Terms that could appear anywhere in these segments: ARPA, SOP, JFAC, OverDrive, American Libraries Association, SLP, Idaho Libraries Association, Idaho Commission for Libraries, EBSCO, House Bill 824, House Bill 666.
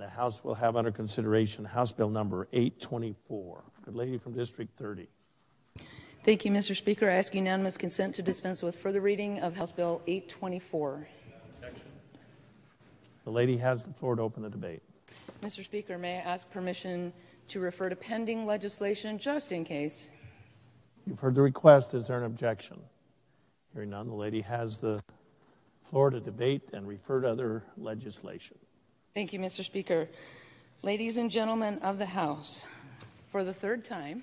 the House will have under consideration House Bill number 824. Good lady from District 30. Thank you, Mr. Speaker. I ask unanimous consent to dispense with further reading of House Bill 824. The lady has the floor to open the debate. Mr. Speaker, may I ask permission to refer to pending legislation just in case? You've heard the request. Is there an objection? Hearing none, the lady has the floor to debate and refer to other legislation. Thank you, Mr. Speaker. Ladies and gentlemen of the House, for the third time,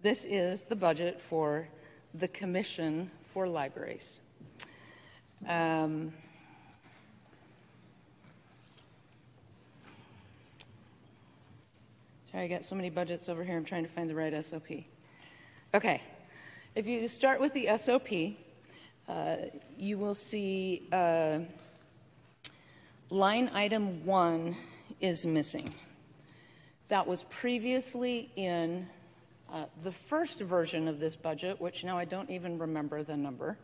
this is the budget for the Commission for Libraries. Sorry, I got so many budgets over here. I'm trying to find the right SOP. Okay, if you start with the SOP, you will see line item 1 is missing. That was previously in the first version of this budget, which now I don't even remember the number,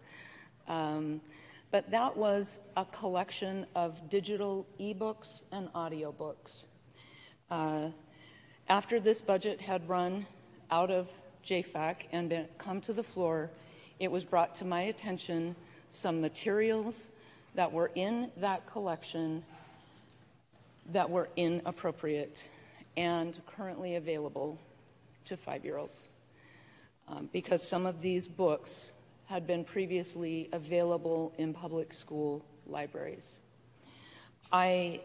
but that was a collection of digital ebooks and audiobooks. After this budget had run out of JFAC and been, come to the floor, it was brought to my attention some materials that were in that collection that were inappropriate and currently available to 5-year-olds, because some of these books had been previously available in public school libraries. I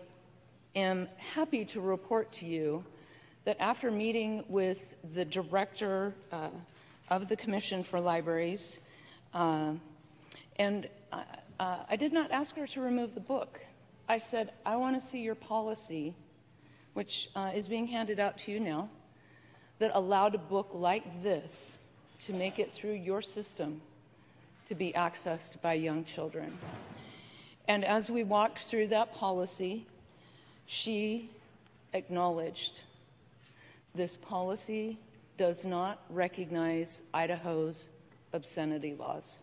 am happy to report to you that after meeting with the director of the Commission for Libraries, I did not ask her to remove the book. I said, I want to see your policy, which is being handed out to you now, that allowed a book like this to make it through your system to be accessed by young children. And as we walked through that policy, she acknowledged this policy does not recognize Idaho's obscenity laws,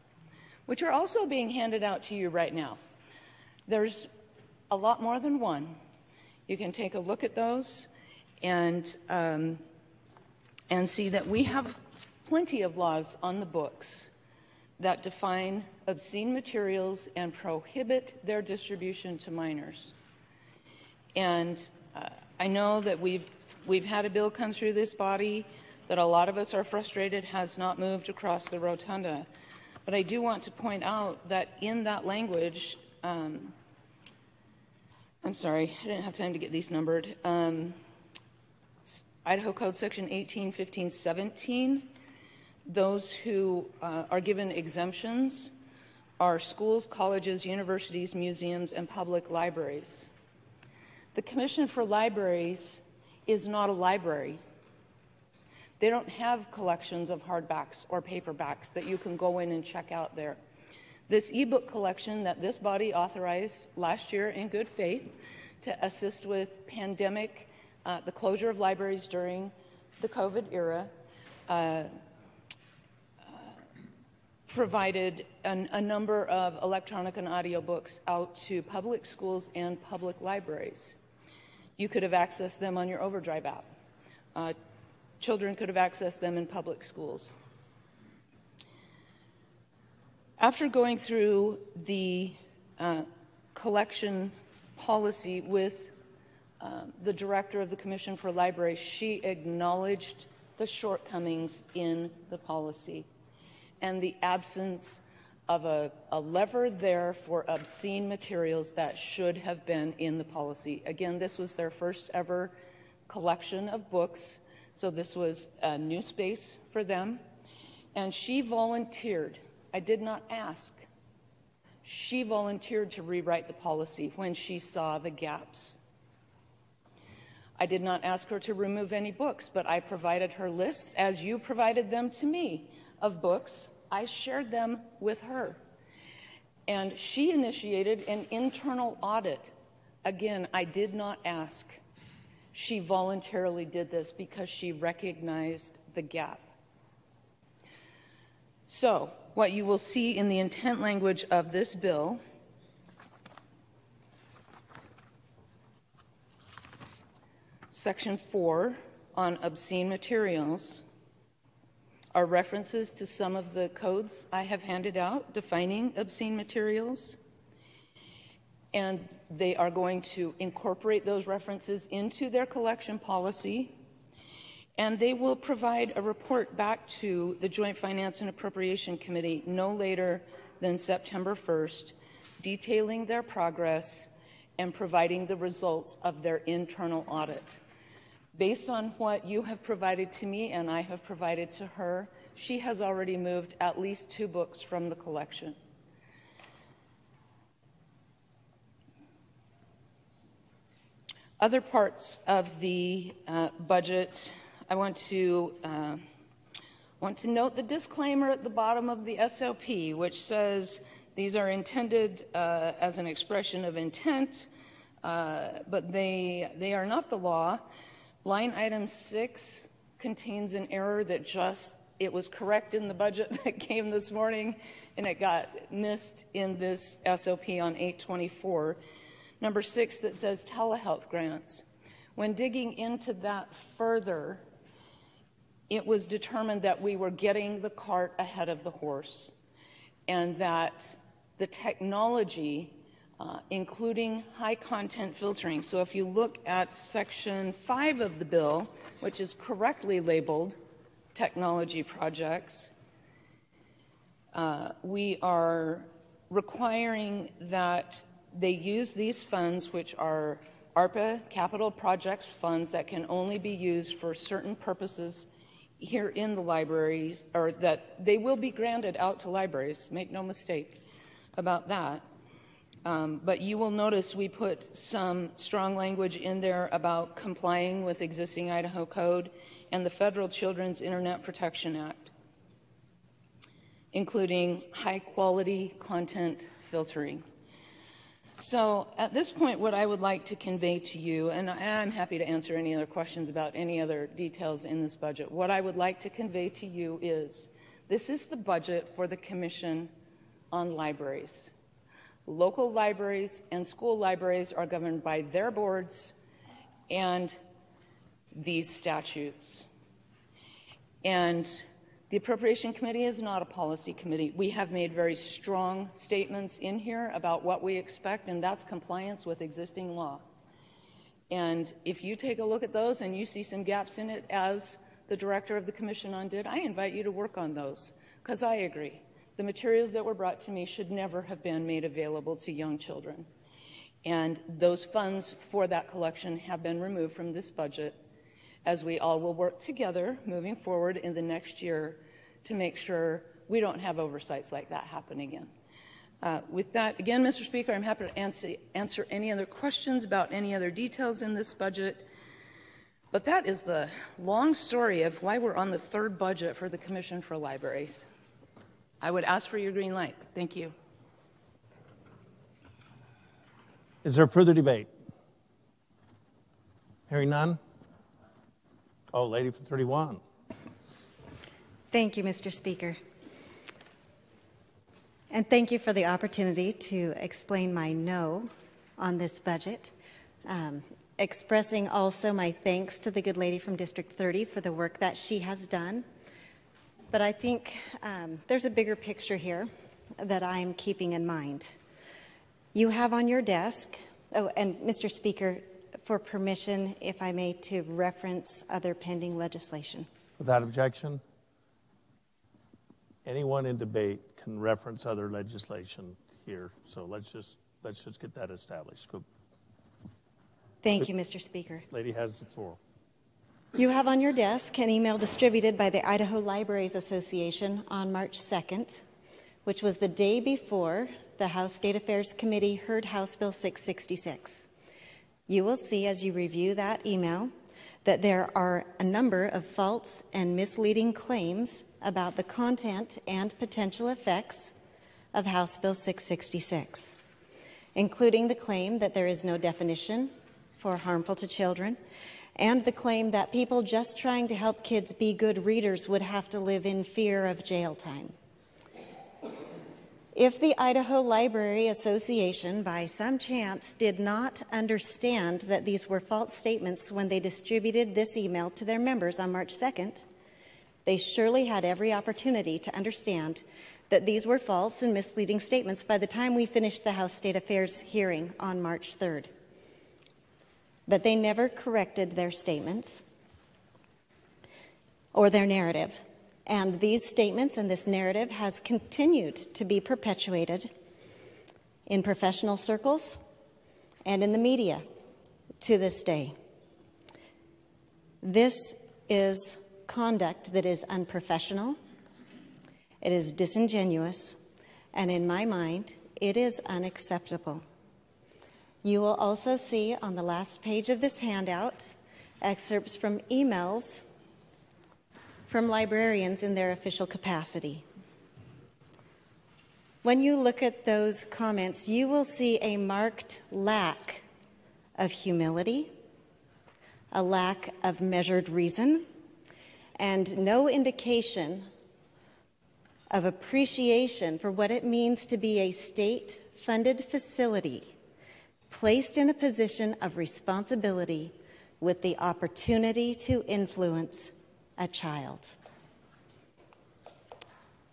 which are also being handed out to you right now. There's a lot more than one. You can take a look at those and see that we have plenty of laws on the books that define obscene materials and prohibit their distribution to minors. And I know that we've had a bill come through this body that a lot of us are frustrated has not moved across the rotunda. But I do want to point out that in that language, I'm sorry, I didn't have time to get these numbered. Idaho Code Section 1815-17, those who are given exemptions are schools, colleges, universities, museums, and public libraries. The Commission for Libraries is not a library. They don't have collections of hardbacks or paperbacks that you can go in and check out there. This ebook collection that this body authorized last year in good faith to assist with pandemic, the closure of libraries during the COVID era, provided a number of electronic and audio books out to public schools and public libraries. You could have accessed them on your OverDrive app. Children could have accessed them in public schools. After going through the collection policy with the director of the Commission for Libraries, she acknowledged the shortcomings in the policy and the absence of a lever there for obscene materials that should have been in the policy. Again, this was their first ever collection of books, so this was a new space for them. And she volunteered. I did not ask. She volunteered to rewrite the policy when she saw the gaps. I did not ask her to remove any books, but I provided her lists, as you provided them to me, of books. I shared them with her. And she initiated an internal audit. Again, I did not ask. She voluntarily did this because she recognized the gap. So, what you will see in the intent language of this bill Section 4 on obscene materials are references to some of the codes I have handed out defining obscene materials, and they are going to incorporate those references into their collection policy, and they will provide a report back to the Joint Finance and Appropriation Committee no later than September 1st, detailing their progress and providing the results of their internal audit. Based on what you have provided to me and I have provided to her, she has already moved at least 2 books from the collection. Other parts of the budget, I want to note the disclaimer at the bottom of the SLP, which says these are intended as an expression of intent, but they are not the law. Line item 6 contains an error that it was correct in the budget that came this morning, and it got missed in this SOP on 824. Number 6 that says telehealth grants. When digging into that further, it was determined that we were getting the cart ahead of the horse, and that the technology, including high content filtering. So if you look at section 5 of the bill, which is correctly labeled technology projects, we are requiring that they use these funds, which are ARPA capital projects funds that can only be used for certain purposes here in the libraries, or that they will be granted out to libraries, make no mistake about that. But you will notice we put some strong language in there about complying with existing Idaho Code and the Federal Children's Internet Protection Act, including high-quality content filtering. So at this point, what I would like to convey to you, and I'm happy to answer any other questions about any other details in this budget, what I would like to convey to you is this is the budget for the Commission on Libraries. Local libraries and school libraries are governed by their boards and these statutes. And the Appropriation Committee is not a policy committee. We have made very strong statements in here about what we expect, and that's compliance with existing law. And if you take a look at those and you see some gaps in it, as the director of the Commission on did, I invite you to work on those, because I agree. The materials that were brought to me should never have been made available to young children. And those funds for that collection have been removed from this budget, as we all will work together moving forward in the next year to make sure we don't have oversights like that happen again. With that, again, Mr. Speaker, I'm happy to answer any other questions about any other details in this budget. But that is the long story of why we're on the 3rd budget for the Commission for Libraries. I would ask for your green light. Thank you. Is there further debate? Hearing none? Oh, lady from 31. Thank you, Mr. Speaker. And thank you for the opportunity to explain my no on this budget. Expressing also my thanks to the good lady from District 30 for the work that she has done. But I think there's a bigger picture here that I'm keeping in mind. You have on your desk, oh, and Mr. Speaker, for permission, if I may, to reference other pending legislation. Without objection, anyone in debate can reference other legislation here. So let's just get that established. Thank you, Mr. Speaker. Lady has the floor. You have on your desk an email distributed by the Idaho Libraries Association on March 2nd, which was the day before the House State Affairs Committee heard House Bill 666. You will see as you review that email that there are a number of false and misleading claims about the content and potential effects of House Bill 666, including the claim that there is no definition for harmful to children, and the claim that people just trying to help kids be good readers would have to live in fear of jail time. If the Idaho Library Association, by some chance, did not understand that these were false statements when they distributed this email to their members on March 2nd, they surely had every opportunity to understand that these were false and misleading statements by the time we finished the House State Affairs hearing on March 3rd. But they never corrected their statements or their narrative. And these statements and this narrative has continued to be perpetuated in professional circles and in the media to this day. This is conduct that is unprofessional, it is disingenuous, and in my mind, it is unacceptable. You will also see on the last page of this handout excerpts from emails from librarians in their official capacity. When you look at those comments, you will see a marked lack of humility, a lack of measured reason, and no indication of appreciation for what it means to be a state-funded facility placed in a position of responsibility with the opportunity to influence a child.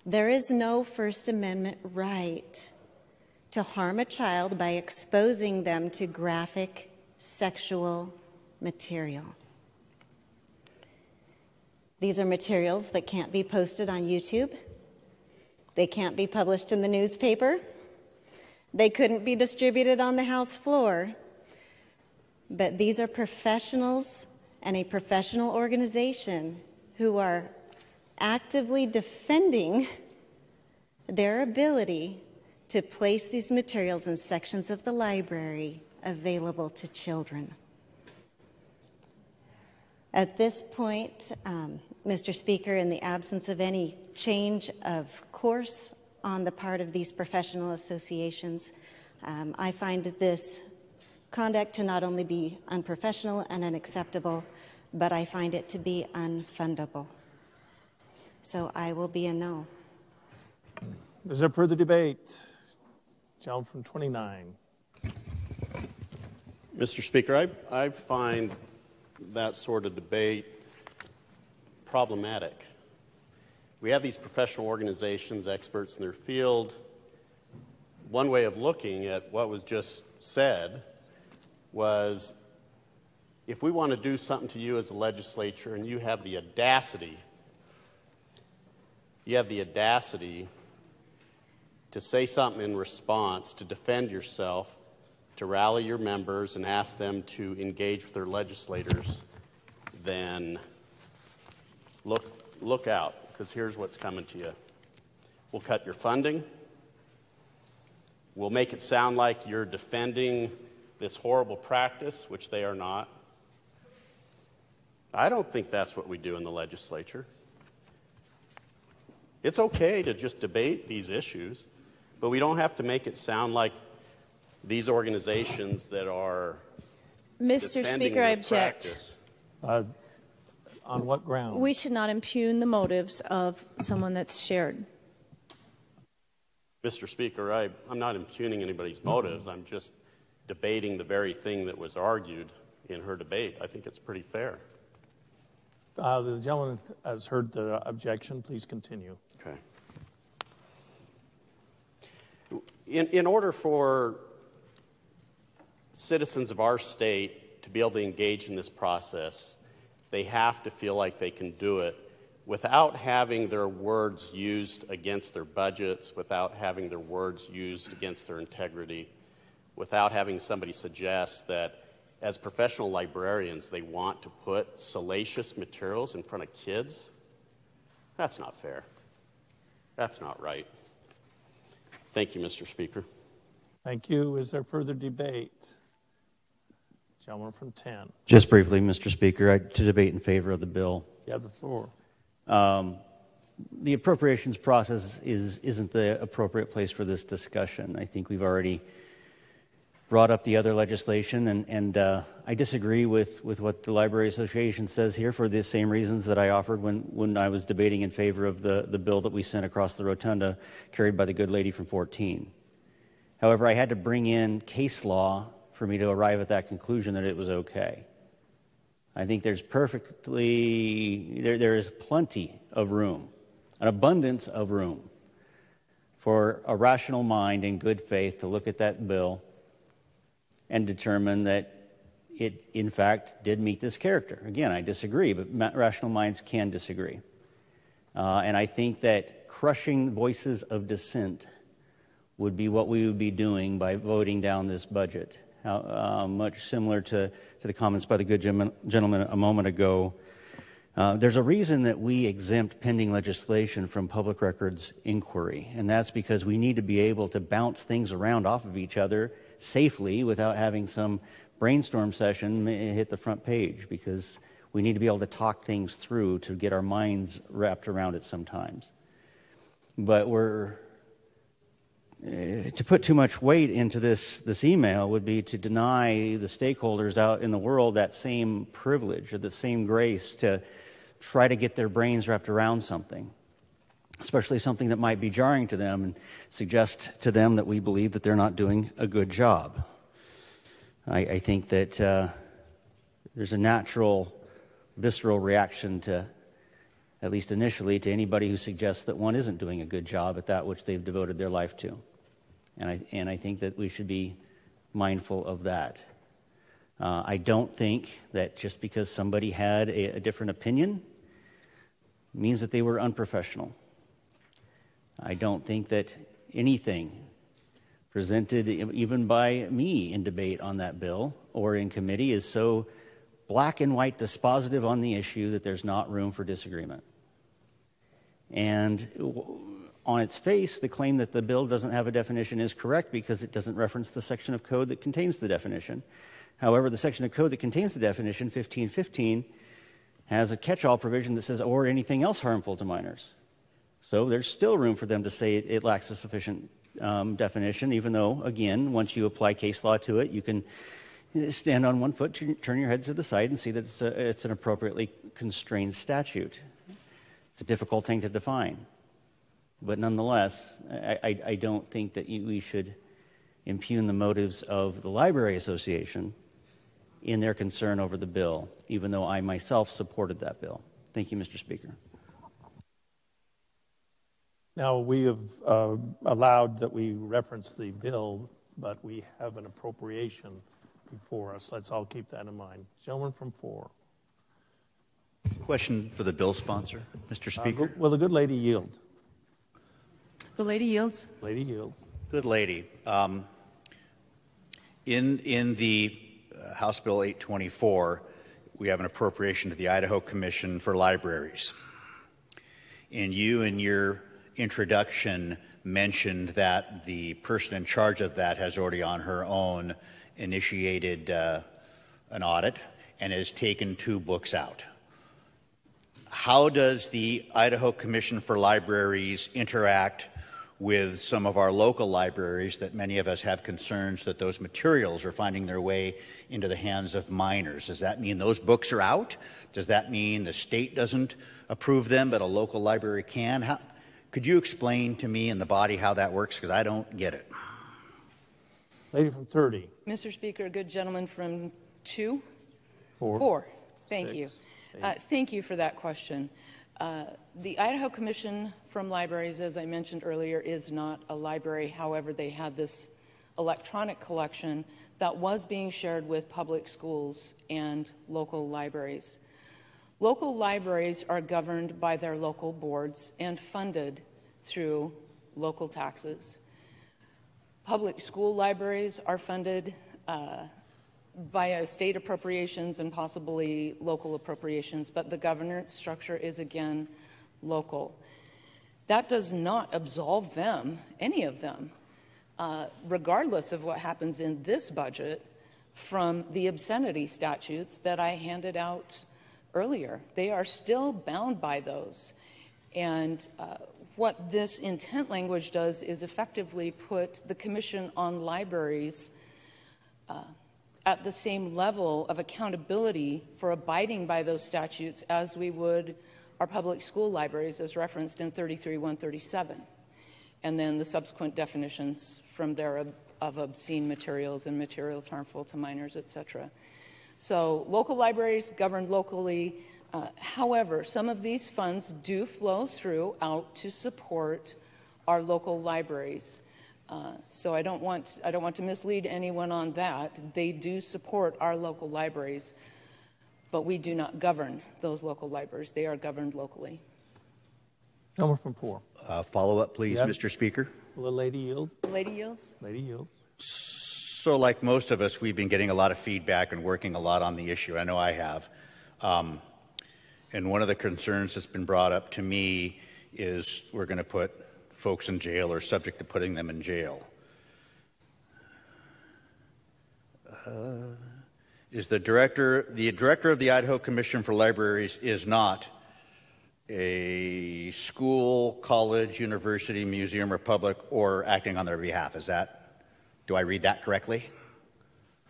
There is no First Amendment right to harm a child by exposing them to graphic sexual material. These are materials that can't be posted on YouTube. They can't be published in the newspaper. They couldn't be distributed on the House floor. But these are professionals and a professional organization who are actively defending their ability to place these materials in sections of the library available to children. At this point, Mr. Speaker, in the absence of any change of course on the part of these professional associations, I find this conduct to not only be unprofessional and unacceptable, but I find it to be unfundable. So I will be a no. Is there further debate? Gentleman from 29. Mr. Speaker, I find that sort of debate problematic. We have these professional organizations, experts in their field. One way of looking at what was just said was, if we want to do something to you as a legislature and you have the audacity, to say something in response, to defend yourself, to rally your members and ask them to engage with their legislators, then look out, because here's what's coming to you. We'll cut your funding. We'll make it sound like you're defending this horrible practice, which they are not. I don't think that's what we do in the legislature. It's okay to just debate these issues, but we don't have to make it sound like these organizations that are Mr. Speaker, I object. On what ground? We should not impugn the motives of someone that's shared. Mr. Speaker, I'm not impugning anybody's motives. I'm just debating the very thing that was argued in her debate. I think it's pretty fair. The gentleman has heard the objection. Please continue. Okay. In order for citizens of our state to be able to engage in this process, they have to feel like they can do it without having their words used against their budgets, without having their words used against their integrity, without having somebody suggest that as professional librarians they want to put salacious materials in front of kids. That's not fair. That's not right. Thank you, Mr. Speaker. Thank you. Is there further debate? Gentleman from 10. Just briefly, Mr. Speaker, to debate in favor of the bill. You have the floor. The appropriations process isn't the appropriate place for this discussion. I think we've already brought up the other legislation, and I disagree with what the Library Association says here for the same reasons that I offered when I was debating in favor of the bill that we sent across the rotunda carried by the good lady from 14. However, I had to bring in case law for me to arrive at that conclusion that it was okay. I think there's there is plenty of room, an abundance of room for a rational mind in good faith to look at that bill and determine that it, in fact, did meet this character. Again, I disagree, but rational minds can disagree. And I think that crushing voices of dissent would be what we would be doing by voting down this budget. Much similar to the comments by the good gentleman a moment ago. There's a reason that we exempt pending legislation from public records inquiry, and that's because we need to be able to bounce things around off of each other safely without having some brainstorm session hit the front page, because we need to be able to talk things through to get our minds wrapped around it sometimes. But to put too much weight into this email would be to deny the stakeholders out in the world that same privilege or the same grace to try to get their brains wrapped around something, especially something that might be jarring to them and suggest to them that we believe that they're not doing a good job. I think that there's a natural, visceral reaction to, at least initially, to anybody who suggests that one isn't doing a good job at that which they've devoted their life to. And I think that we should be mindful of that. I don't think that just because somebody had a different opinion means that they were unprofessional. I don't think that anything presented even by me in debate on that bill or in committee is so black and white dispositive on the issue that there's not room for disagreement. And on its face, the claim that the bill doesn't have a definition is correct because it doesn't reference the section of code that contains the definition. However, the section of code that contains the definition, 1515, has a catch-all provision that says, or anything else harmful to minors. So there's still room for them to say it lacks a sufficient definition, even though, again, once you apply case law to it, you can stand on one foot, turn your head to the side, and see that it's an appropriately constrained statute. It's a difficult thing to define. But nonetheless, I don't think that we should impugn the motives of the Library Association in their concern over the bill, even though I myself supported that bill. Thank you, Mr. Speaker. Now, we have allowed that we reference the bill, but we have an appropriation before us. Let's all keep that in mind. Gentleman from 4. Question for the bill sponsor, Mr. Speaker. Will the good lady yield? The lady yields. Lady yields. Good lady. In the House Bill 824, we have an appropriation to the Idaho Commission for Libraries. And you, in your introduction, mentioned that the person in charge of that has already on her own initiated an audit and has taken 2 books out. How does the Idaho Commission for Libraries interact with some of our local libraries that many of us have concerns that those materials are finding their way into the hands of minors? Does that mean those books are out? Does that mean the state doesn't approve them, but a local library can? Could you explain to me and the body how that works? Because I don't get it. Lady from 30. Mr. Speaker, good gentleman from 2? 4. 4. Thank you. Thank you for that question. The Idaho Commission from Libraries, as I mentioned earlier, is not a library. However, they had this electronic collection that was being shared with public schools and local libraries. Local libraries are governed by their local boards and funded through local taxes. Public school libraries are funded via state appropriations and possibly local appropriations, but the governance structure is again local. That does not absolve them, any of them, regardless of what happens in this budget, from the obscenity statutes that I handed out earlier. They are still bound by those. And what this intent language does is effectively put the Commission on Libraries at the same level of accountability for abiding by those statutes as we would our public school libraries, as referenced in 33-137, and then the subsequent definitions from there of obscene materials and materials harmful to minors, etc. So local libraries governed locally. However, some of these funds do flow through out to support our local libraries. So I don't want to mislead anyone on that. They do support our local libraries, but we do not govern those local libraries. They are governed locally. Number from 4. Follow up, please, yes. Mr. Speaker. Will the lady yield? Lady yields. Lady yields. So like most of us, we've been getting a lot of feedback and working a lot on the issue. I know I have. And one of the concerns that's been brought up to me is we're going to put folks in jail or subject to putting them in jail. Is the director of the Idaho Commission for Libraries is not a school, college, university, museum, or public, or acting on their behalf. Is that, do I read that correctly?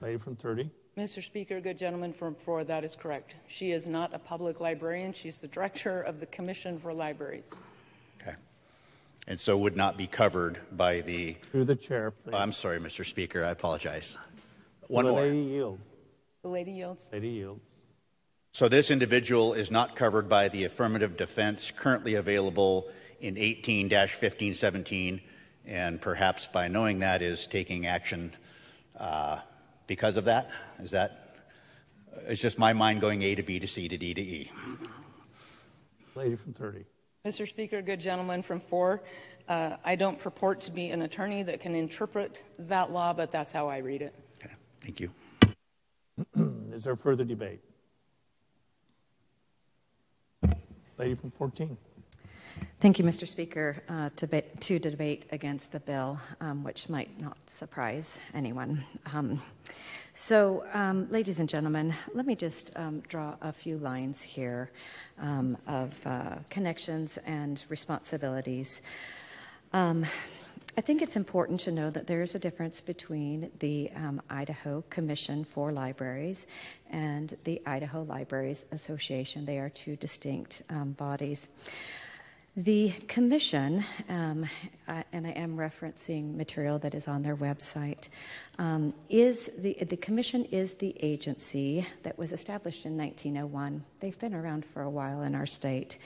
Lady from 30. Mr. Speaker, good gentleman from 4, that is correct. She is not a public librarian. She's the director of the Commission for Libraries. Okay. And so would not be covered by the... Through the chair, please. I'm sorry, Mr. Speaker. I apologize. One more. The lady yield. The lady yields. Lady yields. So this individual is not covered by the affirmative defense currently available in 18-1517, and perhaps by knowing that is taking action because of that? Is that... It's just my mind going A to B to C to D to E. Lady from 30. Mr. Speaker, good gentleman from 4. I don't purport to be an attorney that can interpret that law, but that's how I read it. Okay. Thank you. Is there further debate? Lady from 14. Thank you, Mr. Speaker, to debate against the bill, which might not surprise anyone. Ladies and gentlemen, let me just draw a few lines here of connections and responsibilities. I think it's important to know that there is a difference between the Idaho Commission for Libraries and the Idaho Libraries Association. They are two distinct bodies. The commission, and I am referencing material that is on their website, the commission is the agency that was established in 1901. They've been around for a while in our state.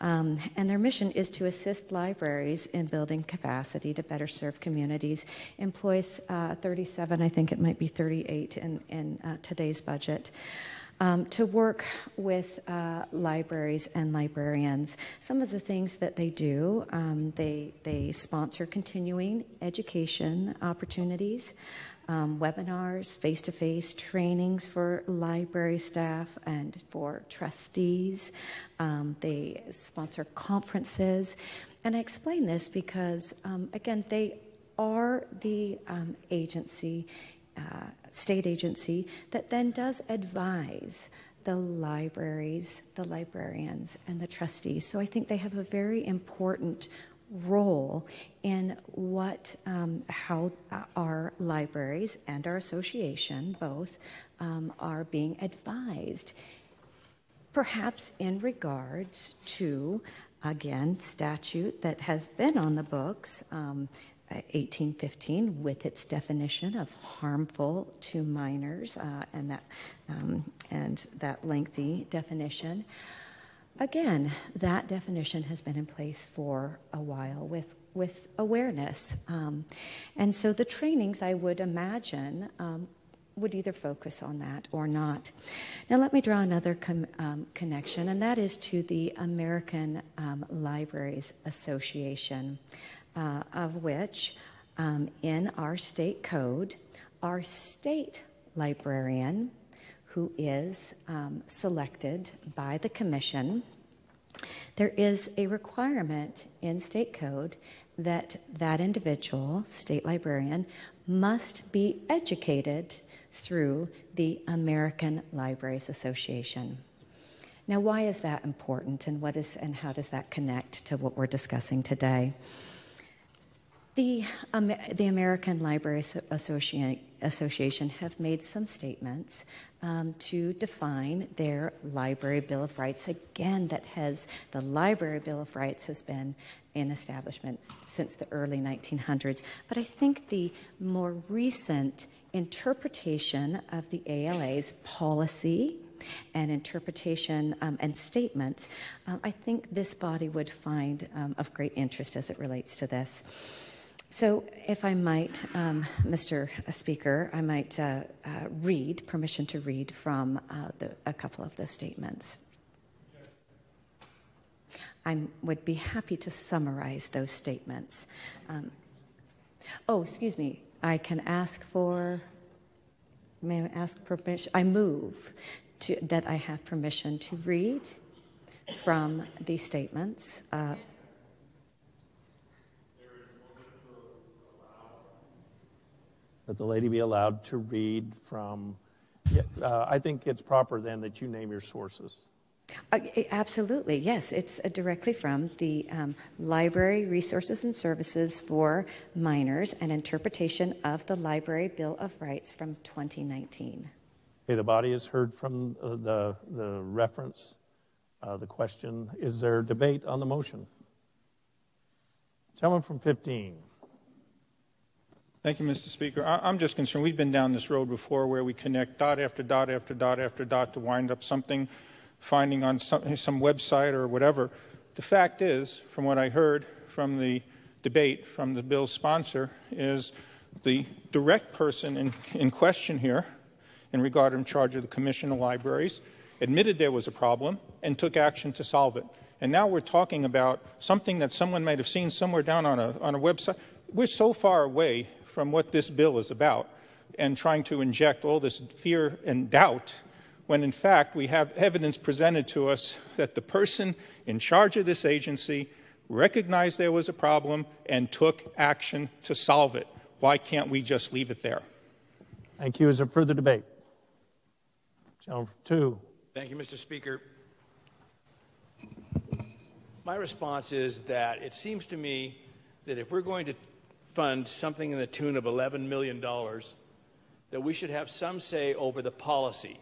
And their mission is to assist libraries in building capacity to better serve communities. Employs 37, I think it might be 38 in today's budget. To work with libraries and librarians. Some of the things that they do, they sponsor continuing education opportunities, webinars, face-to-face trainings for library staff and for trustees. They sponsor conferences. And I explain this because, again, they are the agency, state agency, that then does advise the libraries, the librarians, and the trustees. So I think they have a very important role in what, how our libraries and our association both are being advised, perhaps in regards to, again, statute that has been on the books, 1815, with its definition of harmful to minors, and that lengthy definition. Again, that definition has been in place for a while with awareness, and so the trainings, I would imagine, would either focus on that or not. Now let me draw another connection, and that is to the American Libraries Association. Of which, in our state code, our state librarian, who is selected by the commission, there is a requirement in state code that that individual, state librarian, must be educated through the American Libraries Association. Now, why is that important, and what is, and how does that connect to what we're discussing today? The American Libraries Association have made some statements to define their Library Bill of Rights. Again, that has, the Library Bill of Rights has been in establishment since the early 1900s. But I think the more recent interpretation of the ALA's policy and interpretation and statements, I think this body would find of great interest as it relates to this. So if I might, Mr. Speaker, I might read, permission to read from a couple of those statements. I would be happy to summarize those statements. Oh, excuse me, I can ask for, may I ask permission? I move to, that I have permission to read from these statements. That the lady be allowed to read from, I think it's proper then that you name your sources. Absolutely, yes. It's directly from the Library Resources and Services for Minors, an interpretation of the Library Bill of Rights from 2019. Okay, the body has heard from the reference, the question. Is there debate on the motion? Someone from 15. Thank you, Mr. Speaker. I'm just concerned. We've been down this road before where we connect dot after dot after dot after dot to wind up something, finding on some website or whatever. The fact is, from what I heard from the debate from the bill's sponsor, is the direct person in question here, in regard to in charge of the Commission of Libraries, admitted there was a problem and took action to solve it. And now we're talking about something that someone might have seen somewhere down on a website. We're so far away from what this bill is about and trying to inject all this fear and doubt when in fact we have evidence presented to us that the person in charge of this agency recognized there was a problem and took action to solve it. Why can't we just leave it there? Thank you. Is there further debate? Gentleman from 2. Thank you, Mr. Speaker. My response is that it seems to me that if we're going to fund something in the tune of $11 million, that we should have some say over the policy.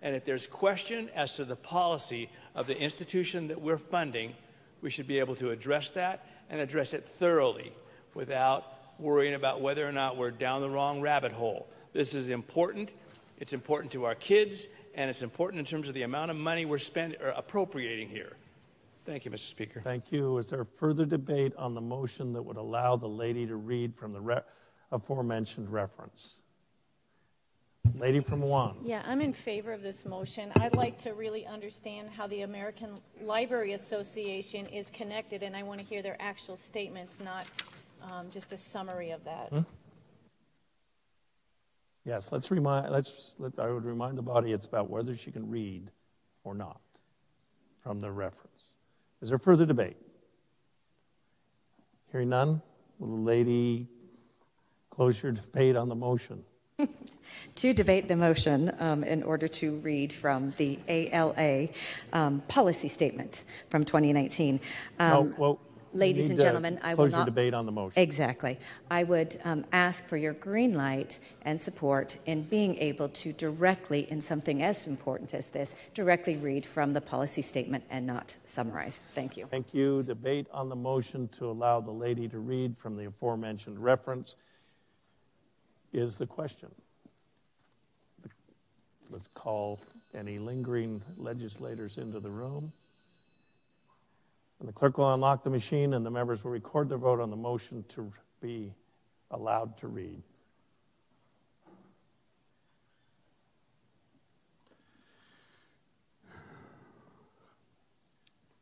And if there's question as to the policy of the institution that we're funding, we should be able to address that and address it thoroughly without worrying about whether or not we're down the wrong rabbit hole. This is important. It's important to our kids, and it's important in terms of the amount of money we're spending or appropriating here. Thank you, Mr. Speaker. Thank you. Is there further debate on the motion that would allow the lady to read from the aforementioned reference? Lady from 1. Yeah, I'm in favor of this motion. I'd like to really understand how the American Library Association is connected, and I want to hear their actual statements, not just a summary of that. Hmm? Yes, let's remind. I would remind the body it's about whether she can read or not from the reference. Is there further debate? Hearing none, will the lady close your debate on the motion? To debate the motion in order to read from the ALA policy statement from 2019. Well, ladies and gentlemen, I will not... Close your debate on the motion. Exactly. I would ask for your green light and support in being able to directly, in something as important as this, directly read from the policy statement and not summarize. Thank you. Thank you. Debate on the motion to allow the lady to read from the aforementioned reference is the question. Let's call any lingering legislators into the room. And the clerk will unlock the machine, and the members will record their vote on the motion to be allowed to read.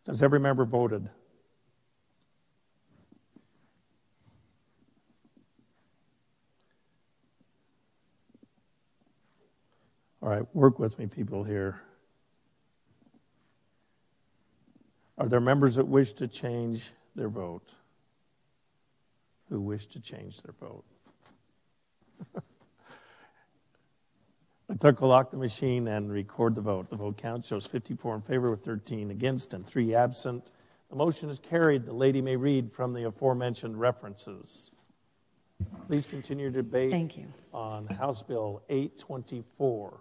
Has every member voted? All right, work with me, people here. Are there members that wish to change their vote? Who wish to change their vote? The clerk will lock the machine and record the vote. The vote count shows 54 in favor with 13 against and 3 absent. The motion is carried. The lady may read from the aforementioned references. Please continue debate. Thank you. On House Bill 824.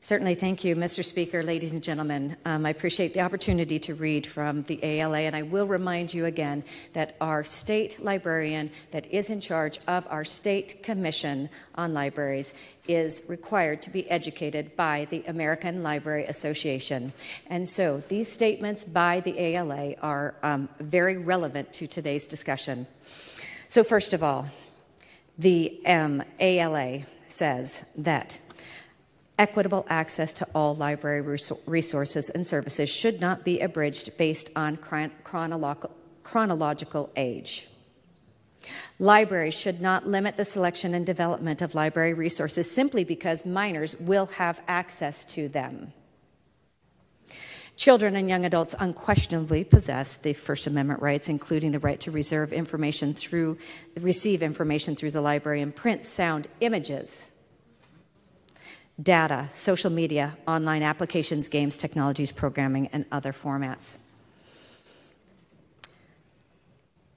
Certainly, thank you, Mr. Speaker, ladies and gentlemen. I appreciate the opportunity to read from the ALA, and I will remind you again that our state librarian that is in charge of our state commission on libraries is required to be educated by the American Libraries Association. And so these statements by the ALA are very relevant to today's discussion. So first of all, the ALA says that equitable access to all library resources and services should not be abridged based on chronological age. Libraries should not limit the selection and development of library resources simply because minors will have access to them. Children and young adults unquestionably possess the First Amendment rights, including the right to receive information through the library and print, sound, images, data, social media, online applications, games, technologies, programming, and other formats.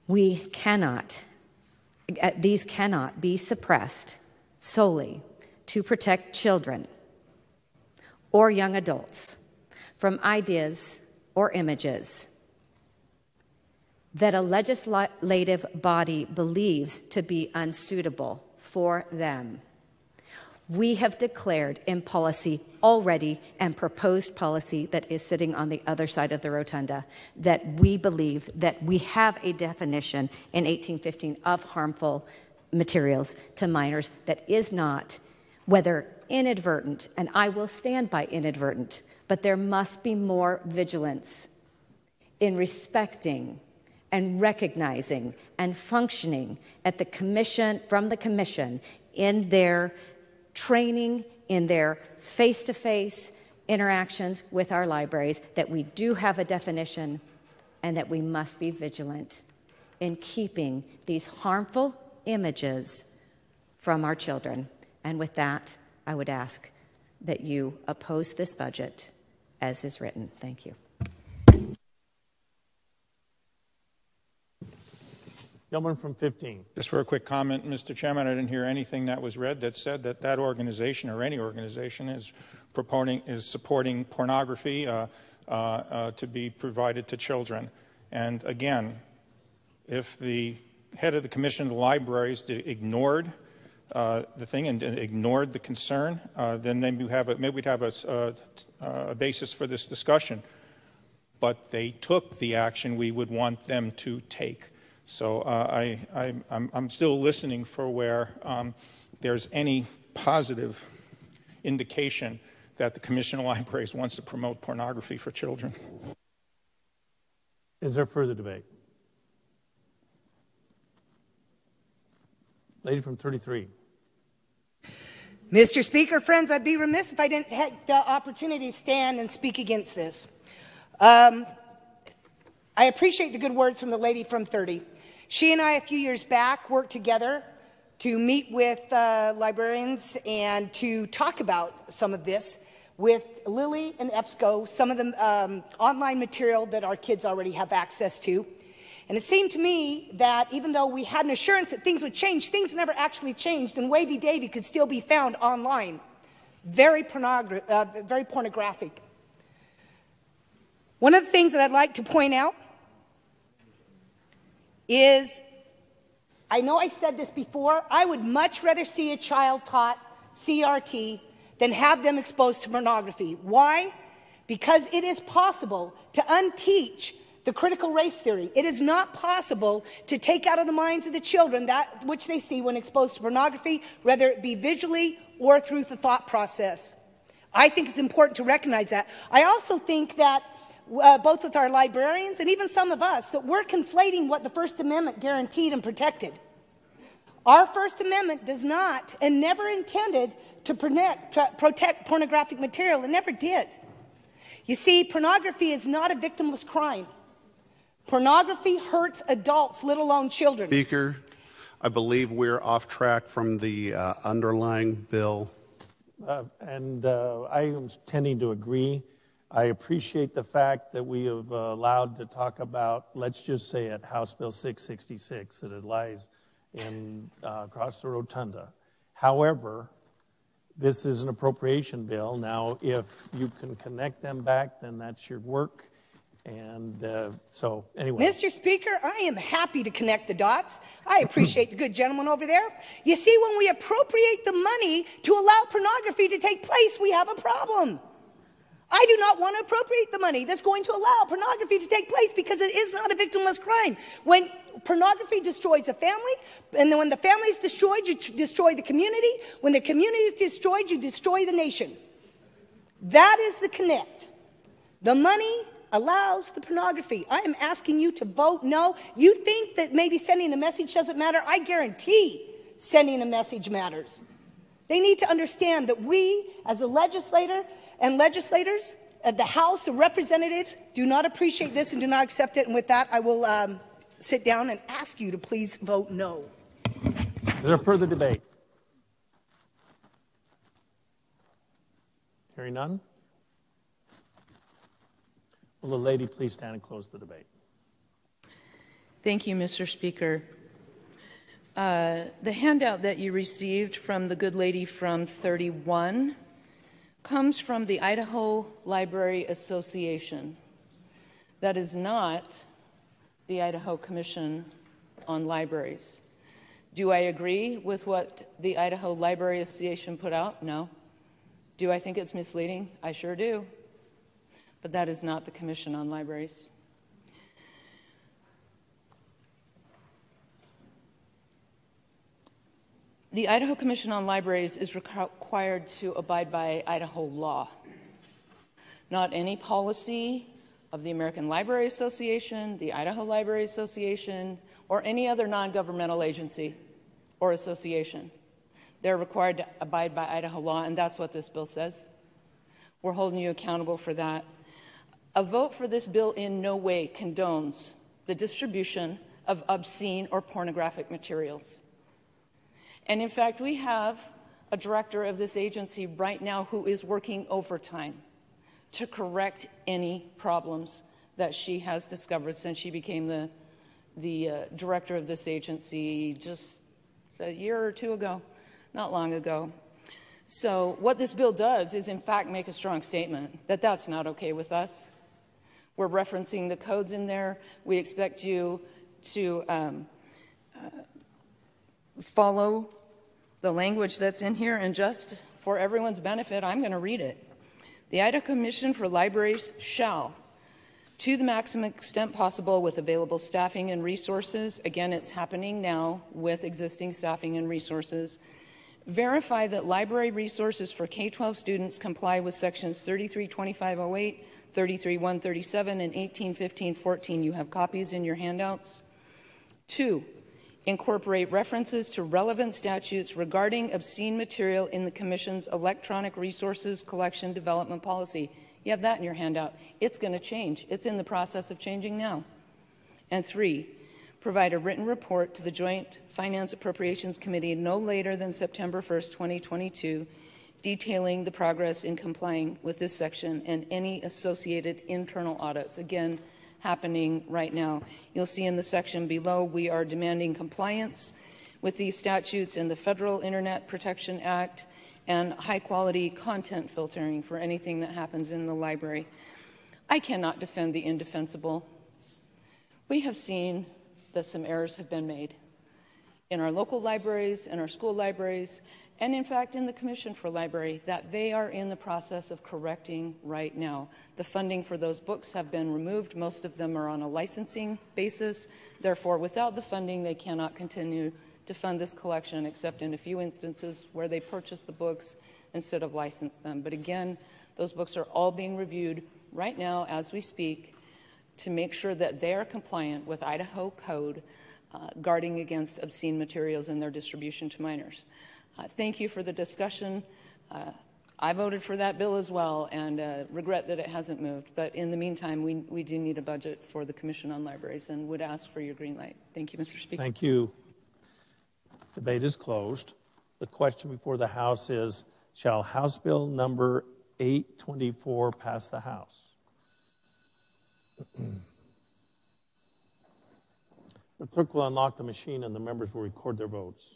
These cannot be suppressed solely to protect children or young adults from ideas or images that a legislative body believes to be unsuitable for them. We have declared in policy already and proposed policy that is sitting on the other side of the rotunda that we believe that we have a definition in 1815 of harmful materials to minors that is not, whether inadvertent, and I will stand by inadvertent, but there must be more vigilance in respecting and recognizing and functioning at the commission, from the commission in their training, in their face-to-face interactions with our libraries, that we do have a definition and that we must be vigilant in keeping these harmful images from our children. And with that, I would ask that you oppose this budget as is written. Thank you. Gentleman from 15. Just for a quick comment, Mr. Chairman, I didn't hear anything that was read that said that that organization or any organization is supporting pornography to be provided to children. And again, if the head of the Commission of the Libraries ignored the thing and ignored the concern, then maybe we'd have a basis for this discussion. But they took the action we would want them to take. So I'm still listening for where there's any positive indication that the Commission on Libraries wants to promote pornography for children. Is there further debate? Lady from 33. Mr. Speaker, friends, I'd be remiss if I didn't have the opportunity to stand and speak against this. I appreciate the good words from the lady from 30. She and I, a few years back, worked together to meet with librarians and to talk about some of this with Lily and EBSCO, some of the online material that our kids already have access to. And it seemed to me that even though we had an assurance that things would change, things never actually changed, and Wavy Davy could still be found online. Very pornographic. One of the things that I'd like to point out is, I know I said this before, I would much rather see a child taught CRT than have them exposed to pornography. Why? Because it is possible to unteach the critical race theory. It is not possible to take out of the minds of the children that which they see when exposed to pornography, whether it be visually or through the thought process. I think it's important to recognize that. I also think that both with our librarians and even some of us, that we're conflating what the First Amendment guaranteed and protected. Our First Amendment does not and never intended to protect pornographic material. It never did. You see, pornography is not a victimless crime. Pornography hurts adults, let alone children. Speaker, I believe we're off track from the underlying bill. I am tending to agree. I appreciate the fact that we have allowed to talk about, let's just say it, House Bill 666, that it lies in, across the rotunda. However, this is an appropriation bill. Now, if you can connect them back, then that's your work. And so, anyway. Mr. Speaker, I am happy to connect the dots. I appreciate the good gentleman over there. You see, when we appropriate the money to allow pornography to take place, we have a problem. I do not want to appropriate the money that's going to allow pornography to take place, because it is not a victimless crime. When pornography destroys a family, and then when the family is destroyed, you destroy the community. When the community is destroyed, you destroy the nation. That is the connect. The money allows the pornography. I am asking you to vote no. You think that maybe sending a message doesn't matter? I guarantee sending a message matters. They need to understand that we, as a legislator and legislators at the House of Representatives, do not appreciate this and do not accept it. And with that, I will sit down and ask you to please vote no. Is there further debate? Hearing none? Will the lady please stand and close the debate? Thank you, Mr. Speaker. The handout that you received from the good lady from 31 comes from the Idaho Library Association. That is not the Idaho Commission on Libraries. Do I agree with what the Idaho Library Association put out? No. Do I think it's misleading? I sure do. But that is not the Commission on Libraries. The Idaho Commission on Libraries is required to abide by Idaho law, not any policy of the American Libraries Association, the Idaho Library Association, or any other non-governmental agency or association. They're required to abide by Idaho law, and that's what this bill says. We're holding you accountable for that. A vote for this bill in no way condones the distribution of obscene or pornographic materials. And in fact, we have a director of this agency right now who is working overtime to correct any problems that she has discovered since she became the director of this agency just a year or two ago, not long ago. So what this bill does is in fact make a strong statement that that's not okay with us. We're referencing the codes in there. We expect you to follow the language that's in here, and just for everyone's benefit, I'm going to read it. The Idaho Commission for Libraries shall, to the maximum extent possible with available staffing and resources, again, it's happening now with existing staffing and resources, verify that library resources for K-12 students comply with sections 332508, 33137, and 181514. You have copies in your handouts. 2. Incorporate references to relevant statutes regarding obscene material in the Commission's electronic resources collection development policy. You have that in your handout. It's going to change. It's in the process of changing now. And 3, provide a written report to the Joint Finance Appropriations Committee no later than September 1st, 2022, detailing the progress in complying with this section and any associated internal audits. Again, happening right now. You'll see in the section below, we are demanding compliance with these statutes and the Federal Internet Protection Act and high-quality content filtering for anything that happens in the library. I cannot defend the indefensible. We have seen that some errors have been made in our local libraries, in our school libraries, and in fact in the Commission for Library, that they are in the process of correcting right now. The funding for those books have been removed. Most of them are on a licensing basis. Therefore, without the funding, they cannot continue to fund this collection, except in a few instances where they purchase the books instead of license them. But again, those books are all being reviewed right now as we speak to make sure that they are compliant with Idaho Code guarding against obscene materials and their distribution to minors. Thank you for the discussion. I voted for that bill as well, and regret that it hasn't moved. But in the meantime, we do need a budget for the Commission on Libraries and would ask for your green light. Thank you, Mr. Speaker. Thank you. Debate is closed. The question before the House is, shall House Bill number 824 pass the House? The clerk will unlock the machine and the members will record their votes.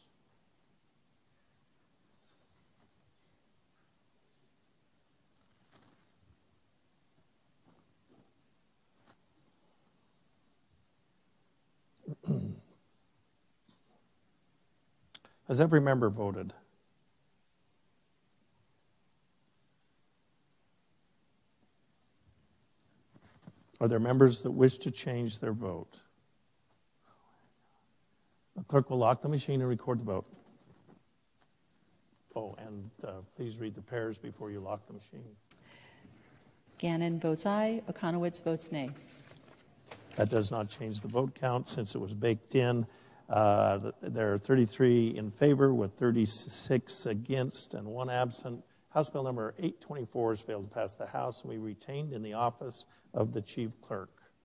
Has every member voted? Are there members that wish to change their vote? The clerk will lock the machine and record the vote. Oh, and please read the pairs before you lock the machine. Gannon votes aye. Okonowitz votes nay. That does not change the vote count since it was baked in. There are 33 in favor with 36 against and 1 absent. House Bill number 824 has failed to pass the House, and we retained in the office of the Chief Clerk.